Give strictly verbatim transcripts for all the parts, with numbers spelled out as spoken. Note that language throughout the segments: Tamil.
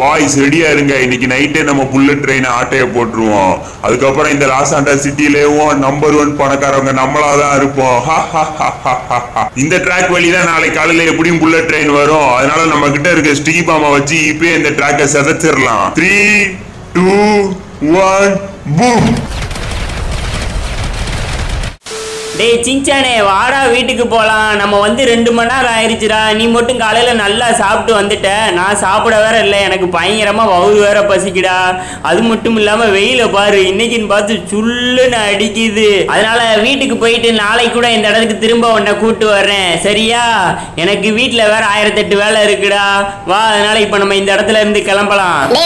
பாய்ஸ் ரெடியா இருங்க, இன்னைக்கு நைட்டே நம்ம புல்லட் ட்ரெயினை ஆட்டையை போட்டுருவோம். அதுக்கப்புறம் இந்த லாசாண்டா சிட்டிலேயும் நம்பர் ஒன் பணக்காரவங்க நம்மளாதான் இருப்போம். இந்த ட்ராக் வழிதான் நாளைக்கு காலையில எப்படியும் புல்லட் ட்ரெயின் வரும். அதனால நம்ம கிட்ட இருக்க ஸ்டீபாமா வச்சு இப்பயே இந்த ட்ராக்கை செதச்சிடலாம். Three two one boom. டேய் சிஞ்சானே வாடா வீட்டுக்கு போகலாம். நம்ம வந்து ரெண்டு மணி நேரம் ஆயிடுச்சுடா. நீ மட்டும் காலையில் நல்லா சாப்பிட்டு வந்துட்ட. நான் சாப்பிட வேற இல்லை, எனக்கு பயங்கரமாக வவுறு வேற பசிக்குடா. அது மட்டும் இல்லாமல் வெயில பாரு, இன்னைக்குன்னு பார்த்து சுள்ளுன்னு அடிக்குது. அதனால வீட்டுக்கு போயிட்டு நாளைக்கு கூட இந்த இடத்துக்கு திரும்ப உன்னை கூப்பிட்டு வர்றேன், சரியா? எனக்கு வீட்டில் வேற ஆயிரத்தெட்டு வேலை இருக்குடா. வா, அதனால இப்போ நம்ம இந்த இடத்துல இருந்து கிளம்பலாம்.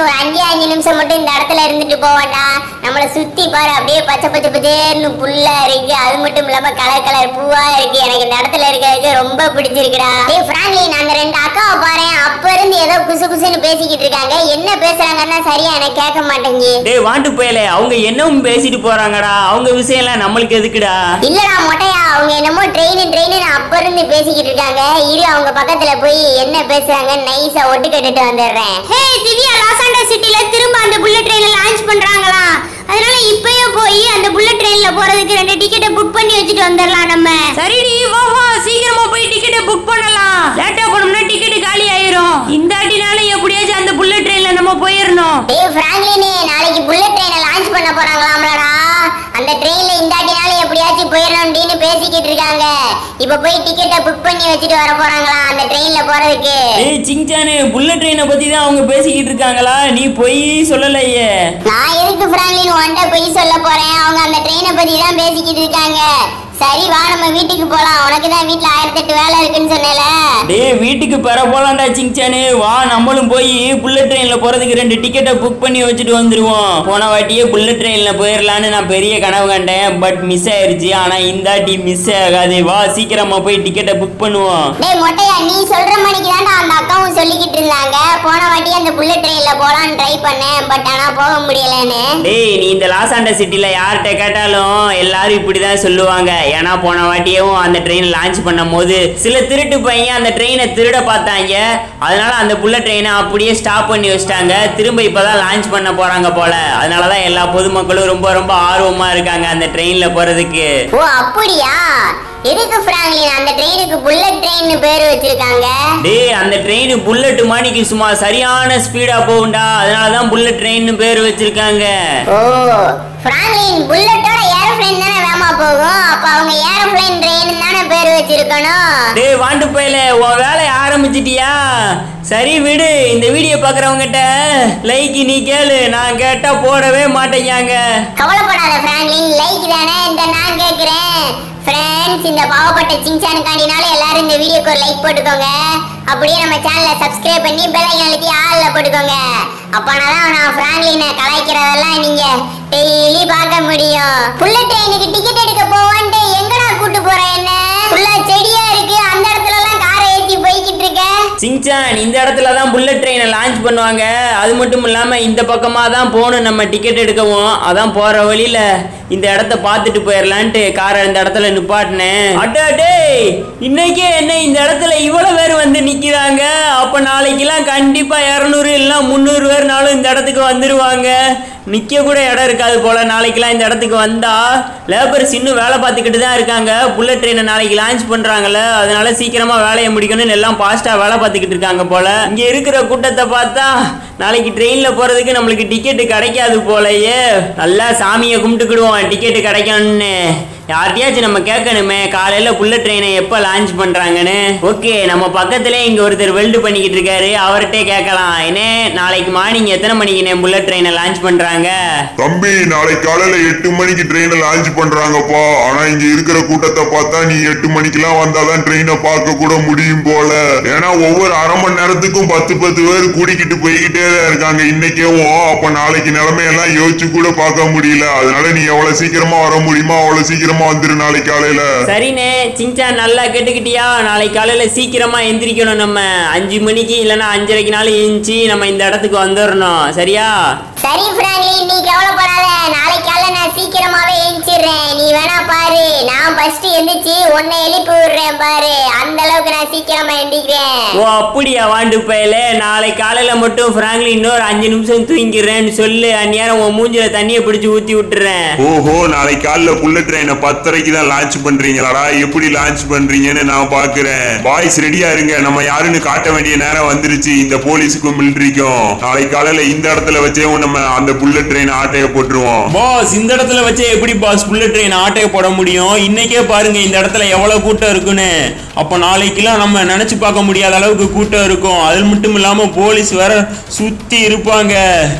ஒரு அஞ்சு அஞ்சு நிமிஷம் மட்டும் இந்த இடத்துல இருந்துட்டு போவோம்டா. நம்மளை சுற்றி பாரு, அப்படியே பச்சை பச்சை பச்சேன்னு புல்லா இருக்கு. அது மட்டும் இல்லாம கலர் கலர் பூவா இருக்கு. எனக்கு இந்த இடத்துல இருக்கிறது ரொம்ப பிடிச்சிருக்குடா. டேய் பிராங்க்லின், அந்த ரெண்டு அக்காவை பாறேன், அப்ப இருந்து ஏதோ குசு குசுன்னு பேசிக்கிட்டு இருக்காங்க. என்ன பேசுறாங்கன்னா சரியா எனக்கு கேட்க மாட்டேங்குது. டேய் வாண்டு போயலே, அவங்க என்னவும் பேசிட்டு போறாங்கடா. அவங்க விஷயம் எல்லாம் நம்மளுக்கு எதுக்குடா? இல்லடா மொட்டையா, அவங்க என்னமோ ட்ரெயின் ட்ரெயின் அப்ப இருந்து பேசிக்கிட்டு இருக்காங்க. இரு, அவங்க பக்கத்துல போய் என்ன பேசுறாங்க நைஸா ஒட்டு கேட்டுட்டு வந்துடுறேன். ஹே திவ்யா, லாசாண்டா சிட்டில திரும்ப அந்த புல்லட் ட்ரெயினை லான்ச் பண்றாங்களா? அதனால இப்பயே போய் அந்த புல்லட் ட்ரெயின்ல போறதுக்கு ரெண்டு டிக்கெட் புக் பண்ணி வச்சிட்டு வந்துடலாம் நம்ம. சரிடி வா வா, சீக்கிரமா போய் டிக்கெட் புக் பண்ணலாம். லேட்டா போனோம்னா டிக்கெட் காலி ஆயிரும். இந்த அடினால எப்படியாச்சும் அந்த புல்லட் ட்ரெயின்ல நம்ம போயிரணும். டேய் பிராங்க்லினே, நாளைக்கு புல்லட் ட்ரெயினை லான்ச் பண்ண போறாங்களாம்லடா. அந்த ட்ரெயின்ல இந்த அடினால எப்படியாச்சும் போயிரணும்னு பேசிக்கிட்டு இருக்காங்க. இப்ப போய் டிக்கெட்டை புக் பண்ணி வச்சிட்டு வர போறாங்களா அந்த ட்ரெயின்ல போறதுக்கு? ஏய் சிங்சானே, புல்லட் ட்ரெயினை பத்தி தான் அவங்க பேசிக்கிட்டு இருக்காங்களா? நீ போய் சொல்லலையே. நான் எதுக்கு பிராங்க்லின் ஒன்றை போய் சொல்ல போறேன்? அவங்க அந்த ட்ரெயினை பத்தி தான் பேசிக்கிட்டு இருக்காங்க. சரி வா, நம்ம வீட்டுக்கு போலாம். உனக்கு தான் வீட்ல ஆயிரத்தெட்டு வேலை இருக்குன்னு சொன்னேல. டேய் வீட்டுக்கு பெற போலாம்டா சிங்சானே. வா, நம்மளும் போய் புல்லட் ட்ரெயின்ல போறதுக்கு ரெண்டு டிக்கெட்டை புக் பண்ணி வச்சுட்டு வந்துருவோம். போன வாட்டியே புல்லட் ட்ரெயின்ல போயிடலான்னு நான் பெரிய கனவு கண்டேன், பட் மிஸ் ஆயிருச்சு. ஆனா இந்தாட்டி மிஸ் ஆகாது. வா சீக்கிரமா போய் டிக்கெட்டை புக் பண்ணுவோம். டேய் மொட்டையா, நீ சொல்ற மணிக்கு தான்டா அந்த அக்காவும் சொல்லிக்கிட்டு இருந்தாங்க. போன வாட்டியே அந்த புல்லட் ட்ரெயின்ல போலான்னு ட்ரை பண்ணேன், பட் ஆனா போக முடியலன்னு. டேய் நீ இந்த லாசாண்டா சிட்டில யார்கிட்ட கேட்டாலும் எல்லாரும் இப்படிதான் சொல்லுவாங்க. ஏன்னா போன வாட்டியவும் அந்த ட்ரெயின் லான்ச் பண்ணும் போது சில திருட்டு பையன் அந்த ட்ரெயினை திருட பார்த்தாங்க. அதனால அந்த புல்லட் ட்ரெயினை அப்படியே ஸ்டாப் பண்ணி வச்சிட்டாங்க. திரும்ப இப்பதான் லான்ச் பண்ண போறாங்க போல. அதனாலதான் எல்லா பொதுமக்களும் ரொம்ப ரொம்ப ஆர்வமா இருக்காங்க அந்த ட்ரெயின்ல போறதுக்கு. ஓ அப்படியா? எதுக்கு பிராங்க்லின் அந்த ட்ரெயினுக்கு புல்லட் ட்ரெயின்னு பேர் வச்சிருக்காங்க? டேய் அந்த ட்ரெயின் புல்லட் மாணிக்கு சும்மா சரியான ஸ்பீடா போகும்டா. அதனால தான் புல்லட் ட்ரெயின்னு பேர் வச்சிருக்காங்க. ஓ பிராங்க்லின், புல்லட்டோட ஏரோப்ளேன் தான வேமா போகும். அப்ப அவங்க ஏரோப்ளேன் ட்ரெயின் தான பேர் வச்சிருக்கணும். டேய் வாண்டு போயிலே, உன் வேலைய ஆரம்பிச்சிட்டியா? சரி விடு, இந்த வீடியோ பாக்குறவங்கட்ட லைக் நீ கேளு. நான் கேட்டா போடவே மாட்டேங்காங்க. கவலைப்படாத பிராங்க்லின், லைக் தானே இந்த நான் கேக்குறேன். ஃப்ரெண்ட்ஸ், இந்த பாவப்பட்ட சிங்சானுக்காண்டினால எல்லாரும் இந்த வீடியோக்கு ஒரு லைக் போட்டுக்கோங்க. அப்படியே நம்ம சேனலை சப்ஸ்கிரைப் பண்ணி பெல் ஐக்கான் அழுத்தி ஆல்ல போட்டுக்கோங்க. அப்போனா தான் நான் பிராங்க்லினை கலாய்க்கிறதெல்லாம் நீங்கள் டெய்லி பார்க்க முடியும். புல்லட் ட்ரெயினுக்கு டிக்கெட் எடுக்க போவான்ட்டு எங்கடா கூட்டு போற என்ன? ஃபுல்லா செடியா இருக்கு, அந்த இடத்துலலாம் காரை ஏற்றி போய்கிட்டு இருக்க. சிங்சான், இந்த இடத்துல தான் புல்லட் ட்ரெயினை லான்ச் பண்ணுவாங்க. அது மட்டும் இல்லாமல் இந்த பக்கமாக தான் போகணும் நம்ம டிக்கெட் எடுக்கவும். அதான் போகிற வழியில் இந்த இடத்த பார்த்துட்டு போயிடலான்ட்டு காரை இந்த இடத்துல நிப்பாட்டினேன். அட்டா டேய், இன்னைக்கே என்ன இந்த இடத்துல இவ்வளோ பேர் வந்து நிற்கிறாங்க? அப்போ நாளைக்கெல்லாம் கண்டிப்பாக இரநூறு இல்லை முந்நூறு பேர்னாலும் இந்த இடத்துக்கு வந்துடுவாங்க. நிற்க கூட இடம் இருக்காது போல். நாளைக்கெல்லாம் இந்த இடத்துக்கு வந்தால் லேபர்ஸ் இன்னும் வேலை பார்த்துக்கிட்டு தான் இருக்காங்க. புல்லட் ட்ரெயினை நாளைக்கு லான்ச் பண்ணுறாங்கல்ல, அதனால சீக்கிரமாக வேலையை முடிக்கணும்னு எல்லாம் ஃபாஸ்ட்டாக வேலை பார்த்துக்கிட்டு இருக்காங்க போல். இங்கே இருக்கிற கூட்டத்தை பார்த்தா நாளைக்கு ட்ரெயினில் போகிறதுக்கு நம்மளுக்கு டிக்கெட்டு கிடைக்காது போலயே. நல்லா சாமியை கும்பிட்டுக்கிடுவோம் டிக்கெட்டு கிடைக்கணும்னு. யார்கிட்டயாச்சும் நம்ம கேட்கணுமே காலையில் புல்லட் ட்ரெயினை எப்போ லான்ச் பண்ணுறாங்கன்னு. ஓகே, நம்ம பக்கத்துலேயே இங்கே ஒருத்தர் வெல்டு பண்ணிக்கிட்டு இருக்காரு, அவர்கிட்டே கேட்கலாம். ஏன்னே நாளைக்கு மார்னிங் எத்தனை மணிக்குண்ணே புல்லட் ட்ரெயினை லான்ச் பண்ணுறாங்க? தம்பி, நாளைக்கு காலையில் எட்டு மணிக்கு ட்ரெயினை லான்ச் பண்ணுறாங்கப்பா. ஆனால் இங்கே இருக்கிற கூட்டத்தை பார்த்தா நீ எட்டு மணிக்கெல்லாம் வந்தால் தான் ட்ரெயினை பார்க்க கூட முடியும் போல. ஏன்னா ஒவ்வொரு அரை மணி நேரத்துக்கும் பத்து பத்து பேர் கூடிக்கிட்டு போய்கிட்டே தான் இருக்காங்க இன்னைக்கேவோ. அப்போ நாளைக்கு நிலைமையெல்லாம் யோசிச்சு கூட பார்க்க முடியல. அதனால நீ எவ்வளோ சீக்கிரமா வர முடியுமோ அவ்வளோ சீக்கிரம் நாளைக்கு காலையில. சரிண்ணே சிஞ்சா, நல்லா கேட்டுக்கிட்டியா? நாளைக்கு காலையில சீக்கிரமா எந்திரிக்கணும். நம்ம அஞ்சு மணிக்கு இல்லைன்னா அஞ்சரைக்கு நாள் எழுந்துச்சு நம்ம இந்த இடத்துக்கு வந்துடணும், சரியா? சரி பிராங்க்லின், நீ கவலைப்படாத, நாளைக்கு காலையில நான் சீக்கிரமாவே எழுந்திடுறேன். நீ வேணா பாரு, நான் ஃபர்ஸ்ட் எந்திரிச்சு உன்னை எழுப்பி விடுறேன் பாரு, அந்த அளவுக்கு நான் சீக்கிரமா எழுந்திக்கிறேன். ஓ அப்படியா வாண்டு பயலே, நாளைக்கு காலையில மட்டும் பிராங்க்லின் இன்னொரு அஞ்சு நிமிஷம் தூங்கிறேன்னு சொல்லு, அந்நேரம் உன் மூஞ்சில தண்ணியை பிடிச்சி ஊத்தி விட்டுறேன். ஓஹோ, நாளைக்கு காலையில புல்லட் ட்ரெயினை பத்தரைக்கு தான் லான்ச் பண்றீங்களாடா, எப்படி லான்ச் பண்றீங்கன்னு நான் பாக்குறேன். பாய்ஸ் ரெடியா இருங்க, நம்ம யாருன்னு காட்ட வேண்டிய நேரம் வந்துருச்சு. இந்த போலீஸுக்கும் மிலிட்டரிக்கும் நாளைக்கு காலையில இந்த இடத்துல வச்சே நம்ம அந்த புல்லட் ட்ரெயின் ஆட்டைய போட்டுருவோம். பாஸ், இந்த இடத்துல வச்சு எப்படி பாஸ் புல்லட் ட்ரெயின் ஆட்டைய போட முடியும்? இன்னைக்கே பாருங்க இந்த இடத்துல எவ்வளவு கூட்டம் இருக்குன்னு. அப்ப நாளைக்கெல்லாம் நம்ம நினைச்சு பார்க்க முடியாத அளவுக்கு கூட்டம் இருக்கும். அது மட்டும் இல்லாம போலீஸ் வேற சுத்தி இருப்பாங்க.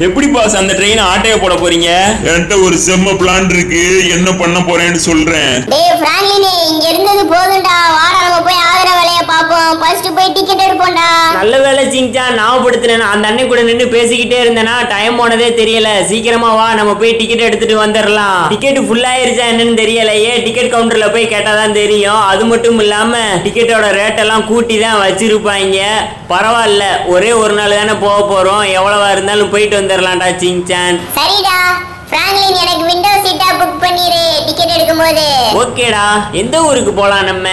எப்படி பாஸ் அந்த ட்ரெயின் ஆட்டைய போட போறீங்க? என்கிட்ட ஒரு செம்ம பிளான் இருக்கு, என்ன பண்ண போறேன்னு சொல்றேன். டேய் பிராங்க்லின், இங்க இருந்தது போதும்டா, வார நம்ம போய் ஆகற வேலைய பாப்போம். ஃபர்ஸ்ட் போய் டிக்கெட் எடுப்போம்டா. நல்ல வேளை சிங்சா நான் படுத்துறேன், அந்த அண்ணன் கூட நின்னு பேசிக்கிட்டே இருந்தேனா டைம் போனது தெரியல. சீக்கிரமா வா, நம்ம போய் டிக்கெட் எடுத்துட்டு வந்துடலாம். டிக்கெட் ஃபுல் ஆயிருச்சா என்னன்னு தெரியலையே, டிக்கெட் கவுண்டர்ல போய் கேட்டாதான் தெரியும். அது மட்டும் இல்லாம டிக்கெட்டோட ரேட் எல்லாம் கூட்டி தான் வச்சிருப்பாங்க. பரவாயில்ல, ஒரே ஒரு நாள் தானே போக போறோம், எவ்வளவா இருந்தாலும் போயிட்டு வந்துடலாம்டா சிங்சான். சரிடா பிராங்க்லின், எனக்கு விண்டோ சீட்டா புக் பண்ணிரு டிக்கெட் எடுக்கும்போது. ஓகேடா, எந்த ஊருக்கு போலாம்? நம்ம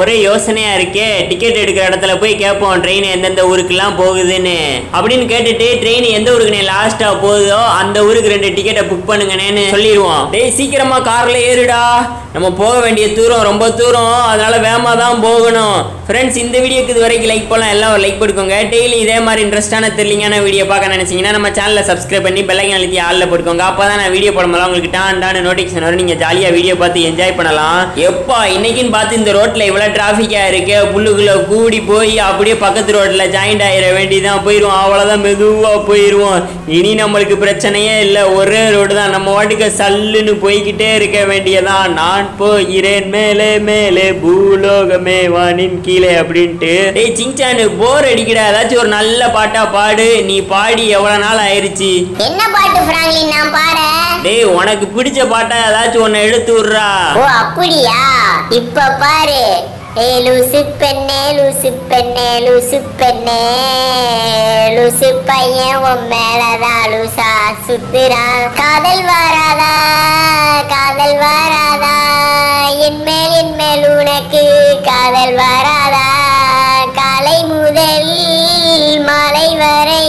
ஒரே யோசனையா இருக்கே. டிக்கெட் எடுக்கிற இடத்துல போய் கேட்போம் ட்ரெயின் எந்தெந்த ஊருக்குலாம் போகுதுன்னு. அப்படின்னு கேட்டுட்டு ட்ரெயின் எந்த ஊருக்கு லாஸ்டா போகுதோ அந்த ஊருக்கு ரெண்டு டிக்கெட்டை புக் பண்ணுங்கன்னு சொல்லிடுவோம். டேய் சீக்கிரமா கார்ல ஏறுடா, நம்ம போக வேண்டிய தூரம் ரொம்ப தூரம், அதனால வேகமா தான் போகணும். ஃப்ரெண்ட்ஸ், இந்த வீடியோக்கு இது வரைக்கும் லைக் பண்ணலாம், எல்லாம் ஒரு லைக் போட்டுக்கோங்க. டெய்லி இதே மாதிரி இன்ட்ரெஸ்டான த்ரில்லிங்கான வீடியோ பார்க்க நினைச்சீங்கன்னா நம்ம சேனலை சப்ஸ்கிரைப் பண்ணி பெல் ஐகான் அழுத்தி ஆல்ல போட்டுக்கோங்க. அப்பதான் நான் வீடியோ போடும்போது உங்களுக்கு டான் டான் நோட்டிஃபிகேஷன் வரும், நீங்க ஜாலியா வீடியோ பார்த்து என்ஜாய் பண்ணலாம். எப்பா இன்னைக்குன்னு பார்த்து இந்த ரோட்ல இவ்வளவு டிராஃபிக்கா இருக்கு, புல்லுக்குள்ள கூடி போய் அப்படியே பக்கத்து ரோட்ல ஜாயிண்ட் ஆயிட வேண்டிதான் போயிடுவோம். அவ்வளவுதான், மெதுவா போயிடுவோம். இனி நம்மளுக்கு பிரச்சனையே இல்லை, ஒரே ரோடு தான், நம்ம வாட்டுக்கு சல்லுன்னு போய்கிட்டே இருக்க வேண்டியதான். நான் போகிறேன் மேலே மேலே பூலோகமே வானின் கீழே அப்படின்ட்டு. டேய் சிங்சானு, போர் அடிக்கிற ஏதாச்சும் ஒரு நல்ல பாட்டா பாடு. நீ பாடி எவ்வளவு நாள் ஆயிருச்சு? என்ன பாட்டு பிராங்க்லின் நான் பாட? டேய் உனக்கு பிடிச்ச பாட்டா ஏதாச்சும் ஒன்னு எடுத்து விடுறா. ஓ அப்படியா, இப்ப பாரு. ஏ லூசு பெண்ணே லூசு பெண்ணே லூசு பெண்ணே லூசு பையன் உன் மேலதான் லூசா சுத்துறா, காதல் வாராதா காதல் வாராதா என் மேல் என் மேல் உனக்கு காதல் வாராதா, காலை முதல் மாலை வரை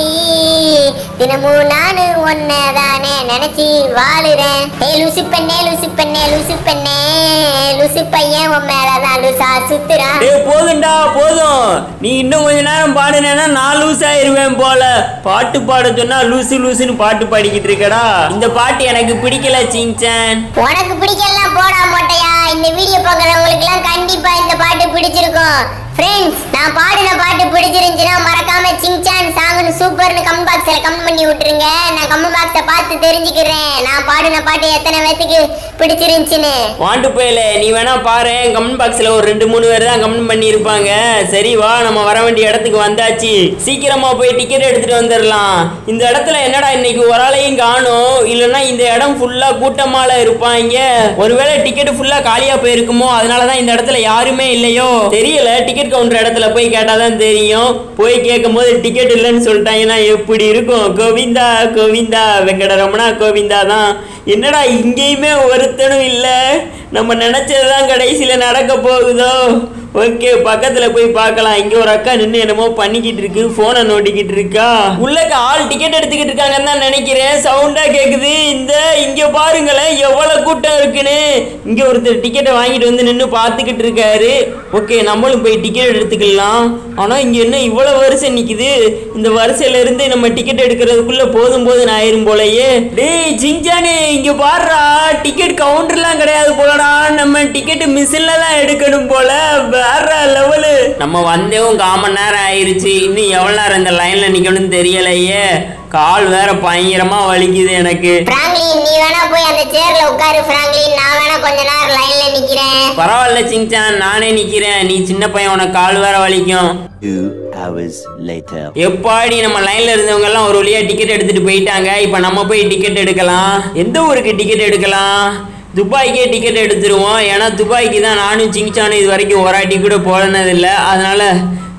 தினமும் நானு ஒன்னதானே நினைச்சி வாழுறேன். ஏ லூசு பெண்ணே லூசு பெண்ணே லூசு பெண்ணே லூசு பையன் உன் மேலதான் லூசா சுத்துறா. டேய் போதும்டா போதும், நீ இன்னும் கொஞ்ச நேரம் பாடுனேன்னா நான் லூஸ் ஆயிருவேன் போல. பாட்டு பாட சொன்னா லூசு லூசுன்னு பாட்டு பாடிக்கிட்டு இருக்கடா. இந்த பாட்டு எனக்கு பிடிக்கல சிங்சான். உனக்கு பிடிக்கல போடா மொட்டையா. இந்த வீடியோ பார்க்குறவங்களுக்கு எல்லாம் கண்டிப்பா இந்த பாட்டு பிடிச்சிருக்கும். ஃப்ரெண்ட்ஸ், நான் பாடின பாட்டு பிடிச்சிருந்துச்சுன்னா மறக்காம சிங்சான் சாங்னு சூப்பர்னு கமெண்ட் பாக்ஸ்ல கமெண்ட் பண்ணி விட்டுருங்க. நான் கமெண்ட் பாக்ஸை பார்த்து தெரிஞ்சுக்கிறேன் நான் பாடின பாட்டு எத்தனை பேருக்கு பிடிச்சிருந்துச்சுன்னு. வாண்டு போயில, நீ வேணா பாரு, கமெண்ட் பாக்ஸ்ல ஒரு ரெண்டு மூணு பேர் தான் கமெண்ட் பண்ணி இருப்பாங்க. சரி வா, நம்ம வர வேண்டிய இடத்துக்கு வந்தாச்சு, சீக்கிரமா போய் டிக்கெட் எடுத்துட்டு வந்துடலாம். இந்த இடத்துல என்னடா இன்னைக்கு ஒரு ஆளையும் காணும், இல்லைன்னா இந்த இடம் ஃபுல்லா கூட்டமால இருப்பாங்க. ஒருவேளை டிக்கெட் ஃபுல்லா காலியா போயிருக்குமோ, அதனாலதான் இந்த இடத்துல யாருமே இல்லையோ தெரியல. டிக்கெட் கவுண்டர் இடத்துல போய் கேட்டாதான் தெரியும். போய் கேட்கும் போது டிக்கெட் இல்லைன்னு சொல்லிட்டாங்கன்னா எப்படி இருக்கும்? கோவிந்தா கோவிந்தா வெங்கடரமணா கோவிந்தா தான். என்னடா இங்கேயுமே ஒருத்தனும் இல்லை, நம்ம நினைச்சதுதான் கடைசியில நடக்க போகுதோ. ஓகே, பக்கத்துல போய் பார்க்கலாம். இங்க ஒரு அக்கா நின்று என்னமோ பண்ணிக்கிட்டு இருக்கு, போனை நோட்டிக்கிட்டு இருக்கா. உள்ளக்க ஆள் டிக்கெட் எடுத்துக்கிட்டு இருக்காங்கன்னு தான் நினைக்கிறேன், சவுண்டா கேக்குது. இந்த இங்க பாருங்களேன் எவ்வளவு கூட்டம் இருக்குன்னு. இங்க ஒருத்தர் டிக்கெட்டை வாங்கிட்டு வந்து நின்று பார்த்துக்கிட்டு இருக்காரு. ஓகே, நம்மளும் போய் டிக்கெட் எடுத்துக்கலாம். ஆனா இங்க என்ன இவ்வளவு வரிசை நிக்குது, இந்த வரிசையில இருந்து நம்ம டிக்கெட் எடுக்கிறதுக்குள்ள போதும் போதும் ஆயிரும் போலயே. டேய் சிங்சானே, இங்க பாடுறா, டிக்கெட் கவுண்டர்லாம் கிடையாது போலடா, நம்ம டிக்கெட் மிஷின்ல தான் எடுக்கணும் போல. நம்ம வந்தேவும் கால் மணி நேரம் ஆயிருச்சு, இன்னும் எவ்வளவு நேரம் இந்த லைன்ல நிக்கணும்னு தெரியலையே. கால் வேற பயங்கரமா வலிக்குது எனக்கு. பிராங்க்லின், நீ வேணா போய் அந்த சேர்ல உட்காரு. பிராங்க்லின், நான் வேணா கொஞ்ச நேரம் லைன்ல நிக்கிறேன். பரவாயில்ல சிங்சான், நானே நிக்கிறேன், நீ சின்ன பையன், உனக்கு கால் வேற வலிக்கும். எப்பாடி நம்ம லைன்ல இருந்தவங்க எல்லாம் ஒரு வழியா டிக்கெட் எடுத்துட்டு போயிட்டாங்க. இப்ப நம்ம போய் டிக்கெட் எடுக்கலாம். எந்த ஊருக்கு டிக்கெட் எடுக்கலாம்? துபாய்க்கே டிக்கெட் எடுத்துருவோம். ஏன்னா துபாய்க்கு தான் நானும் சிங்சானும் இது வரைக்கும் ஒராட்டி கூட போனதில்லை, அதனால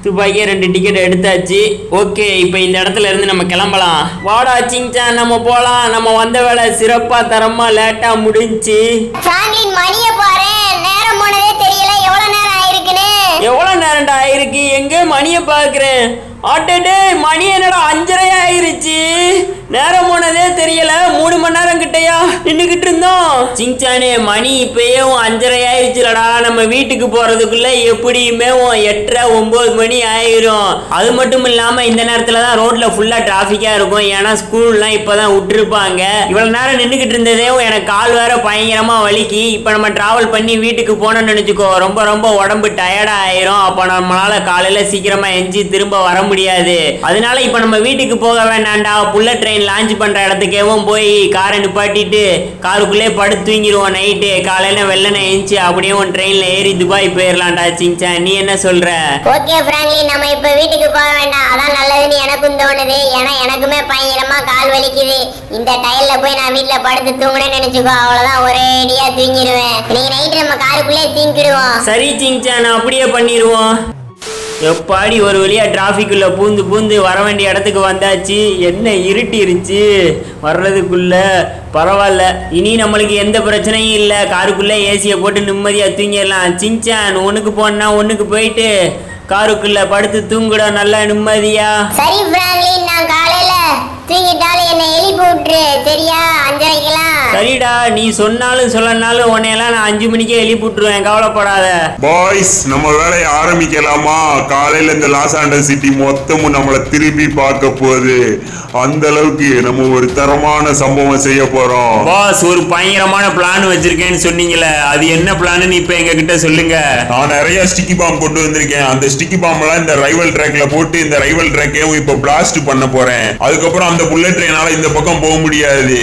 துபாய்க்கே ரெண்டு டிக்கெட் எடுத்தாச்சு. ஓகே, இப்போ இந்த இடத்துல இருந்து நம்ம கிளம்பலாம். வாடா சிங்சா, நம்ம போகலாம். நம்ம வந்த வேலை சிறப்பாக தரமாக லேட்டாக முடிஞ்சு. சாண்ட்லின் மணியை பாரு, நேரம் போனதே தெரியல. எவ்வளோ நேரம் ஆயிருக்குன்னு? எவ்வளோ நேரம்டா ஆயிருக்கு? எங்கே மணியை பார்க்குறேன். ஆட்டே, மணி என்னடா அஞ்சரை ஆயிருச்சு. நேரம் போனதே தெரியல. மூணு மணி நேரம் கிட்டயா நின்றுகிட்டு இருந்தோம். சிங்சானே, மணி இப்பயே அஞ்சரை ஆயிடுச்சுலடா. நம்ம வீட்டுக்கு போறதுக்குள்ள எப்படியுமே எட்டரை ஒன்பது மணி ஆயிரும். அது மட்டும் இல்லாம இந்த நேரத்துல தான் ரோட்ல ஃபுல்லா டிராபிக்கா இருக்கும். ஏன்னா ஸ்கூல்லாம் இப்பதான் விட்டுருப்பாங்க. இவ்வளவு நேரம் நின்றுகிட்டு இருந்ததே எனக்கு கால் வேற பயங்கரமா வலிக்கு. இப்ப நம்ம டிராவல் பண்ணி வீட்டுக்கு போனோம்னு நினைச்சுக்கோ, ரொம்ப ரொம்ப உடம்பு டயர்டா ஆயிரும். அப்ப நம்மளால காலையில சீக்கிரமா எஞ்சி திரும்ப வர முடியாது. அதனால இப்ப நம்ம வீட்டுக்கு போக வேண்டாம்டா. புல்லட் ட்ரெயின் லான்ச் பண்ற இடத்துக்கேவும் போய் காரை நிப்பாட்டிட்டு காருக்குள்ளே படுத்து தூங்கிடுவோம். நைட்டு காலையில வெள்ளனை எழுந்துச்சு அப்படியே உன் ட்ரெயின்ல ஏறி துபாய் போயிடலாம்டா சிங்சா. நீ என்ன சொல்ற? ஓகே பிராங்க்லி, நம்ம இப்ப வீட்டுக்கு போக வேண்டாம், அதான் நல்லதுன்னு எனக்கும் தோணுது. ஏன்னா எனக்குமே பயங்கரமா கால் வலிக்குது. இந்த டயர்ல போய் நான் வீட்டுல படுத்து தூங்கணும்னு நினைச்சுக்கோ, அவ்வளவுதான், ஒரேடியா தூங்கிடுவேன். இன்னைக்கு நைட்டு நம்ம காருக்குள்ளே தூங்கிடுவோம். சரி சிங்சா, நான் அப்படியே பண்ணிடுவோம். எப்பாடி ஒரு வழியா டிராஃபிக்குள்ள பூந்து பூந்து வர வேண்டிய இடத்துக்கு வந்தாச்சு. என்ன இருட்டி இருந்துச்சு வர்றதுக்குள்ள. பரவாயில்ல, இனி நம்மளுக்கு எந்த பிரச்சனையும் இல்லை. காருக்குள்ளே ஏசியை போட்டு நிம்மதியாக தூங்கிடலாம். சிங்சான், ஒன்றுக்கு போனா ஒன்றுக்கு போயிட்டு காருக்குள்ளே படுத்து தூங்குடா நல்லா நிம்மதியா. சரி பிராங்க்லி, நான் காலையில தூங்கிட்டாலும் என்னை எழுப்பி விட்டுரு சரியா? அஞ்சரைக்கெல்லாம். சரிடா, நீ சொன்னாலும் சொல்லனாலும் உன்னையெல்லாம் நான் அஞ்சு மணிக்கே எழுப்பி விட்டுருவேன், கவலைப்படாத. பாய்ஸ், நம்ம வேலையை ஆரம்பிக்கலாமா? காலையில இந்த லாஸ் ஆண்டஸ் சிட்டி மொத்தமும் நம்மளை திரும்பி பார்க்க போகுது. அந்த அளவுக்கு நம்ம ஒரு தரமான சம்பவம் செய்ய போறோம். பாஸ், ஒரு பயங்கரமான பிளான் வச்சிருக்கேன்னு சொன்னீங்களே, அது என்ன பிளான்னு இப்ப எங்க கிட்ட சொல்லுங்க. நான் நிறைய ஸ்டிக்கி பாம் கொண்டு வந்திருக்கேன். அந்த ஸ்டிக்கி பாம் எல்லாம் இந்த ரைவல் ட்ராக்ல போட்டு இந்த ரைவல் ட்ராக்கையும் இப்ப பிளாஸ்ட் பண்ண போறேன். அதுக்கப்புறம் அந்த புல்லட் ட்ரெயினால இந்த பக்கம் போக முடியாது.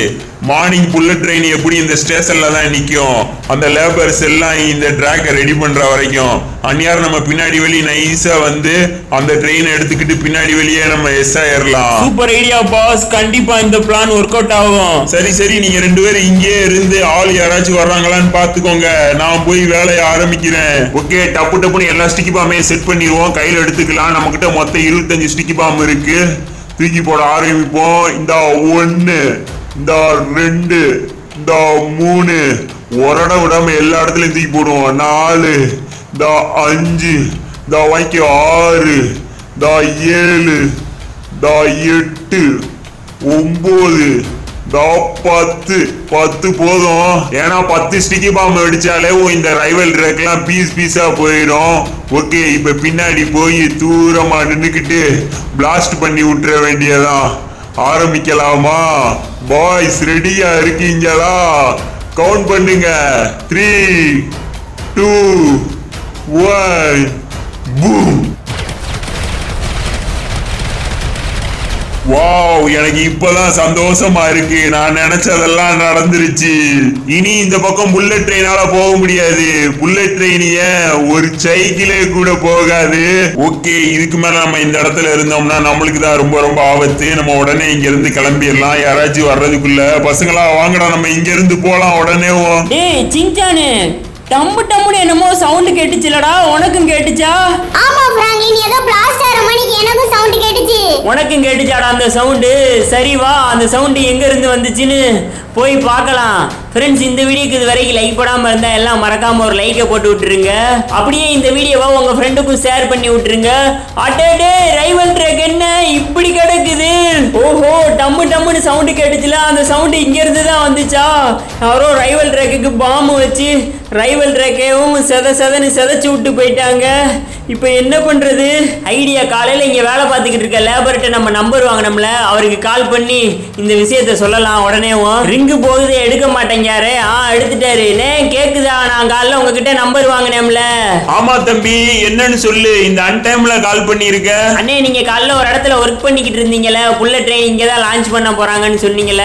மார்னிங் புல்லட் ட்ரெயின் எப்படி இந்த ஸ்டேஷன்ல தான் நிற்கும், அந்த லேபர்ஸ் எல்லாம் இந்த ட்ராக்கை ரெடி பண்ற வரைக்கும் அந்நியார் நம்ம பின்னாடி வெளியே நைஸா வந்து அந்த ட்ரெயினை எடுத்துக்கிட்டு பின்னாடி வெளியே நம்ம எஸ் ஆயிரலாம். சூப்பர் ஐடியா பாஸ், கண்டிப்பா இந்த பிளான் ஒர்க் அவுட் ஆகும். சரி சரி, நீங்க ரெண்டு பேரும் இங்கேயே இருந்து ஆள் யாராச்சும் வர்றாங்களான்னு பாத்துக்கோங்க, நான் போய் வேலையை ஆரம்பிக்கிறேன். ஓகே, டப்பு டப்புன்னு எல்லா ஸ்டிக்கி பாமே செட் பண்ணிடுவோம், கையில எடுத்துக்கலாம். நம்ம கிட்ட மொத்தம் இருபத்தஞ்சு ஸ்டிக்கி பாம் இருக்கு. தூக்கி போட ஆரம்பிப்போம். இந்த ஒன்று, இந்த ரெண்டு, இந்த மூணு, ஒரட விடாம எல்லா இடத்துலயும் தூக்கி போடுவோம். நாலு, இந்த அஞ்சு, இந்த வாய்க்கு ஆறு, இந்த ஏழு, இந்த எட்டு, ஒன்பது, பத்து. பத்து போதும், ஏன்னா பத்து ஸ்டிக்கி பாம்பு அடிச்சாலே இந்த ரைவல் ட்ராக்லாம் பீஸ் பீஸா போயிடும். ஓகே, இப்ப பின்னாடி போய் தூரமா நின்றுக்கிட்டு பிளாஸ்ட் பண்ணி விட்டுற வேண்டியதான். ஆரம்பிக்கலாமா பாய்ஸ்? ரெடியா இருக்கீங்களா? கவுண்ட் பண்ணுங்க. Three, two, one, boom. Wow, எனக்கு இப்பதான் சந்தோஷமா இருக்கு. நான் நினைச்சதெல்லாம் நடந்துருச்சு. இனி இந்த பக்கம் புல்லட் ட்ரெயினால போக முடியாது. புல்லட் ட்ரெயின் ஒரு சைக்கிளே கூட போகாது. ஓகே, இதுக்கு மேல நம்ம இந்த இடத்துல இருந்தோம்னா நம்மளுக்கு தான் ரொம்ப ரொம்ப ஆபத்து. நம்ம உடனே இங்க இருந்து கிளம்பிடலாம். யாராச்சும் வர்றதுக்குள்ள பசங்களா வாங்கடா, நம்ம இங்க இருந்து போலாம் உடனே. ஏய் சிங்சானு, டம்மு டம்முன்னு என்னமோ சவுண்ட் கேட்டுச்சுலடா, உனக்கும் கேட்டுச்சா? ஆமா பிராங்க்லி, நீ ஏதோ பிளாஸ்ட் ஆற மணிக்கு எனக்கு சவுண்ட் கேட்டுச்சு. உனக்கும் கேட்டுச்சாடா அந்த சவுண்ட்? சரி வா, அந்த சவுண்ட் எங்க இருந்து வந்துச்சுன்னு போய் பார்க்கலாம். ஃப்ரெண்ட்ஸ், இந்த வீடியோக்கு இது வரைக்கும் லைக் போடாமல் இருந்தால் எல்லாம் மறக்காமல் ஒரு லைக்கை போட்டு விட்டுருங்க. அப்படியே இந்த வீடியோவை உங்கள் ஃப்ரெண்டுக்கும் ஷேர் பண்ணி விட்டுருங்க. அட்டே, ரைவல் ட்ராக் என்ன இப்படி கிடக்குது? ஓஹோ, டம்மு டம்முன்னு சவுண்டு கேட்டுச்சுல, அந்த சவுண்டு இங்கேருந்து தான் வந்துச்சா? யாரோ ரைவல் ட்ராக்குக்கு பாம்பு வச்சு ரைவல் ட்ராக்கையும் செத செதன்னு செதைச்சி விட்டு போயிட்டாங்க. இப்போ என்ன பண்ணுறது? ஐடியா, காலையில் இங்கே வேலை பார்த்துக்கிட்டு இருக்க லேபர்கிட்ட நம்ம நம்பர் வாங்கினோம்ல, அவருக்கு கால் பண்ணி இந்த விஷயத்த சொல்லலாம். உடனேவும் ரிங்கு போகுது, எடுக்க மாட்டேங்காரு. ஆ, எடுத்துட்டாரு. கேக்குதா? நான் காலைல உங்ககிட்ட நம்பர் வாங்கினேன்ல. ஆமா தம்பி, என்னன்னு சொல்லு. இந்த அன்டைம்ல கால் பண்ணிருக்க அண்ணே, நீங்க காலைல ஒரு இடத்துல ஒர்க் பண்ணிக்கிட்டு இருந்தீங்கல்ல, புல்லட் ட்ரெயின் இங்கே தான் லான்ச் பண்ண போறாங்கன்னு சொன்னீங்கல்ல,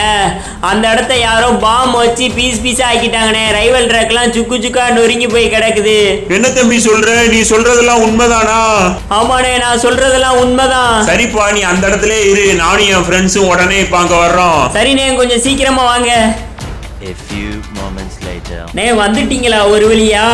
அந்த இடத்த யாரோ பாம் வச்சு பீஸ் பீஸா ஆக்கிட்டாங்கண்ணே. ரைவல் ட்ராக்லாம் சுக்கு சுக்கா நொறுங்கி போய் கிடக்குது. என்ன தம்பி சொல்ற? நீ சொல்றதெல்லாம் உண்மைதானா? ஆமாண்ணே, நான் சொல்றதெல்லாம் உண்மைதான். சரிப்பா, நீ அந்த இடத்துல இரு, நானும் என் ஃப்ரெண்ட்ஸும் உடனே இப்ப அங்க வர்றோம். சரிண்ணே, கொஞ்சம் சீக்கிரமா வாங்க. A few more. moments later. நே வந்துட்டீங்களா ஒரு வழியா?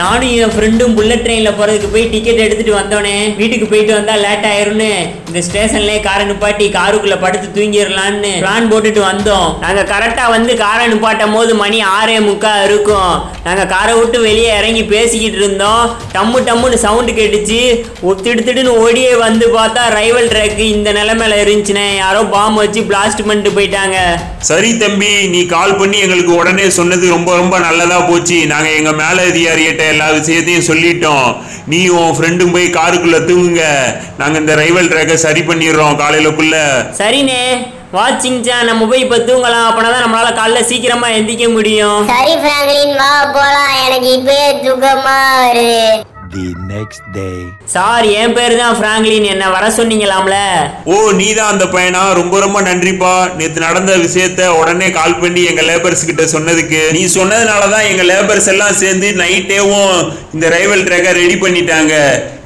நானும் என் ஃப்ரெண்டும் புல்லட் ட்ரெயின்ல போறதுக்கு போய் டிக்கெட் எடுத்துட்டு வந்தோனே. வீட்டுக்கு போயிட்டு வந்தா லேட் ஆயிரும்னு இந்த ஸ்டேஷன்லயே காரை நிப்பாட்டி காருக்குள்ள படுத்து தூங்கிடலாம்னு பிளான் போட்டுட்டு வந்தோம். நாங்க கரெக்டா வந்து காரை நிப்பாட்டும் போது மணி ஆறே முக்கா இருக்கும். நாங்க காரை விட்டு வெளியே இறங்கி பேசிக்கிட்டு இருந்தோம். டம்மு டம்முன்னு சவுண்டு கேட்டுச்சு. ஒத்திடுத்துடுன்னு ஓடியே வந்து பார்த்தா ரைவல் ட்ரக் இந்த நிலைமையில இருந்துச்சுனே. யாரோ பாம் வச்சு பிளாஸ்ட் பண்ணிட்டு போயிட்டாங்க. சரி தம்பி, நீ கால் பண்ணி எங்களுக்கு உடனே சொன்னது ரொம்ப ரொம்ப நல்லதா போச்சு. நாங்க எங்க மேல அதிகாரியிட்ட எல்லா விஷயத்தையும் சொல்லிட்டோம். நீ உன் ஃப்ரெண்டும் போய் காருக்குள்ள தூங்குங்க, நாங்க இந்த ரைவல் ட்ரக் சரி பண்ணிடுறோம் காலையிலக்குள்ள. சரிண்ணே, வாட்சிங் ஜா, நம்ம போய் இப்ப தூங்கலாம். அப்பனாதான் நம்மளால காலைல சீக்கிரமா எந்திக்க முடியும். சரி பிராங்க்ளின், வா போலாம், எனக்கு இப்பவே தூக்கமா வருது. The next day. சார், என் பேரு தான் பிராங்க்ளின், என்ன வர சொன்னீங்களாம்ல? ஓ, நீ தான் அந்த பையனா? ரொம்ப ரொம்ப நன்றிப்பா. நேத்து நடந்த விஷயத்த உடனே கால் பண்ணி எங்க லேபர்ஸ் கிட்ட சொன்னதுக்கு. நீ சொன்னதுனால தான் எங்க லேபர்ஸ் எல்லாம் சேர்ந்து நைட்டேவும் இந்த ரைவல் ட்ரக்கை ரெடி பண்ணிட்டாங்க.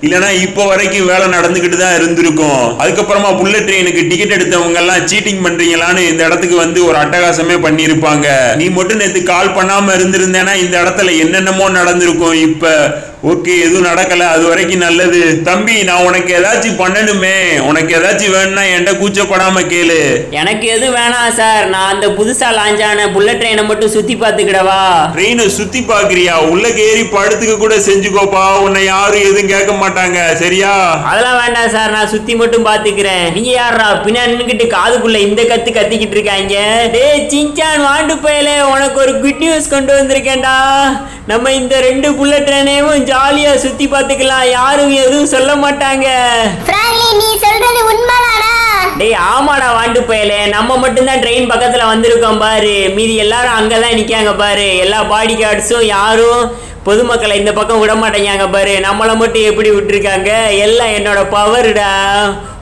இல்லனா இப்போ வரைக்கும் வேலை நடந்துகிட்டு தான் இருந்திருக்கும். அதுக்கப்புறமா புல்லட் ட்ரெயினுக்கு டிக்கெட் எடுத்தவங்க எல்லாம் சீட்டிங் பண்றீங்களான்னு இந்த இடத்துக்கு வந்து ஒரு அட்டகாசமே பண்ணியிருப்பாங்க. நீ மட்டும் நேற்று கால் பண்ணாம இருந்திருந்தேன்னா இந்த இடத்துல என்னென்னமோ நடந்திருக்கும். இப்ப ஓகே, எதுவும் நடக்கல, அது வரைக்கும் நல்லது. தம்பி, நான் உனக்கு ஏதாச்சும் பண்ணணுமே, உனக்கு ஏதாச்சும் வேணும்னா என்கிட்ட கூச்சப்படாம கேளு. எனக்கு எதுவும் வேணாம் சார், நான் அந்த புதுசா லான்ச் ஆன புல்லட் ட்ரெயினை மட்டும் சுத்தி பாத்துக்கிடவா? ட்ரெயினை சுத்தி பாக்குறியா? உள்ள கேறி படுத்துக்கு கூட செஞ்சுக்கோப்பா, உன்னை யாரும் எதுவும் கேட்க மாட்டேன். சரியா? அதெல்லாம் வேண்டாம் சார், நான் சுத்தி மட்டும் பாத்துக்கிறேன். நீங்க யாரா பின்னாடி நின்னுக்கிட்டு காதுக்குள்ள இந்த கத்து கத்திக்கிட்டு இருக்காங்க? டேய் சிங்சான் வாண்டு போயலே, உனக்கு ஒரு குட் நியூஸ் கொண்டு வந்திருக்கேன்டா. நம்ம இந்த ரெண்டு புல்லட் ட்ரெயினையும் ஜாலியா சுத்தி பாத்துக்கலாம், யாரும் எதுவும் சொல்ல மாட்டாங்க. பிராங்க்ளின், நீ சொல்றது உண்மைதானா? டேய் ஆமாடா வாண்டு போயலே, நம்ம மட்டும் தான் ட்ரெயின் பக்கத்துல வந்திருக்கோம் பாரு, மீதி எல்லாரும் அங்கதான் நிக்காங்க பாரு. எல்லா பாடி கார்ட்ஸும் யாரும் பொதுமக்களை இந்த பக்கம் விட மாட்டேங்க பாரு. நம்மளை மட்டும் எப்படி விட்டுருக்காங்க? எல்லாம் என்னோட பவர்டா.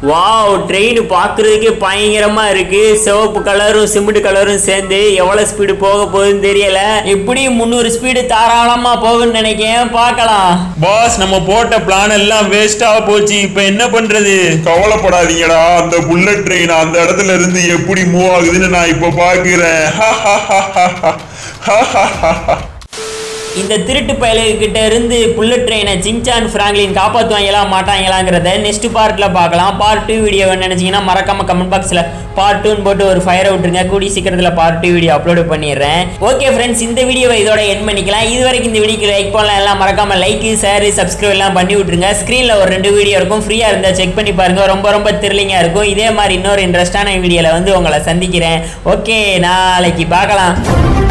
வாவ், ட்ரெயின் பார்க்குறதுக்கே பயங்கரமா இருக்கு. சிவப்பு கலரும் சிமெண்ட் கலரும் சேர்ந்து எவ்வளோ ஸ்பீடு போக போகுதுன்னு தெரியல. எப்படி முந்நூறு ஸ்பீடு தாராளமா போகுன்னு நினைக்கிறேன், பார்க்கலாம். பாஸ், நம்ம போட்ட பிளான் எல்லாம் வேஸ்டா போச்சு. இப்போ என்ன பண்றது? கவலைப்படாதீங்கடா, அந்த புல்லட் ட்ரெயின் அந்த இடத்துல இருந்து எப்படி மூவ் ஆகுதுன்னு நான் இப்போ பார்க்குறேன். இந்த திருட்டு பயலுகிட்ட இருந்து புல்லட் ட்ரெயினை சிங்சான் பிராங்க்ளின் காப்பாற்றுவாங்களா மாட்டாங்களாங்கிறத நெக்ஸ்ட் பார்ட்டில் பார்க்கலாம். பார்ட் டூ வீடியோ நினச்சிங்கன்னா மறக்காமல் கமெண்ட் பாக்ஸில் பார்ட் டூன்னு போட்டு ஒரு ஃபயரை விட்டுருங்க. கூடி சீக்கிரத்தில் பார்ட் டூ வீடியோ அப்லோடு பண்ணிடுறேன். ஓகே ஃப்ரெண்ட்ஸ், இந்த வீடியோவை இதோட என் பண்ணிக்கலாம். இது வரைக்கும் இந்த வீடியோக்கு லைக் பண்ணலாம், எல்லாம் மறக்காமல் லைக்கு, ஷேர், சப்ஸ்கிரைப் எல்லாம் பண்ணி விட்ருங்க. ஸ்க்ரீனில் ஒரு ரெண்டு வீடியோ இருக்கும், ஃப்ரீயாக இருந்தால் செக் பண்ணி பாருங்கள். ரொம்ப ரொம்ப த்ரில்லிங்காக இருக்கும். இதே மாதிரி இன்னொரு இன்ட்ரெஸ்டான வீடியோவில் வந்து உங்களை சந்திக்கிறேன். ஓகே, நாளைக்கு பார்க்கலாம்.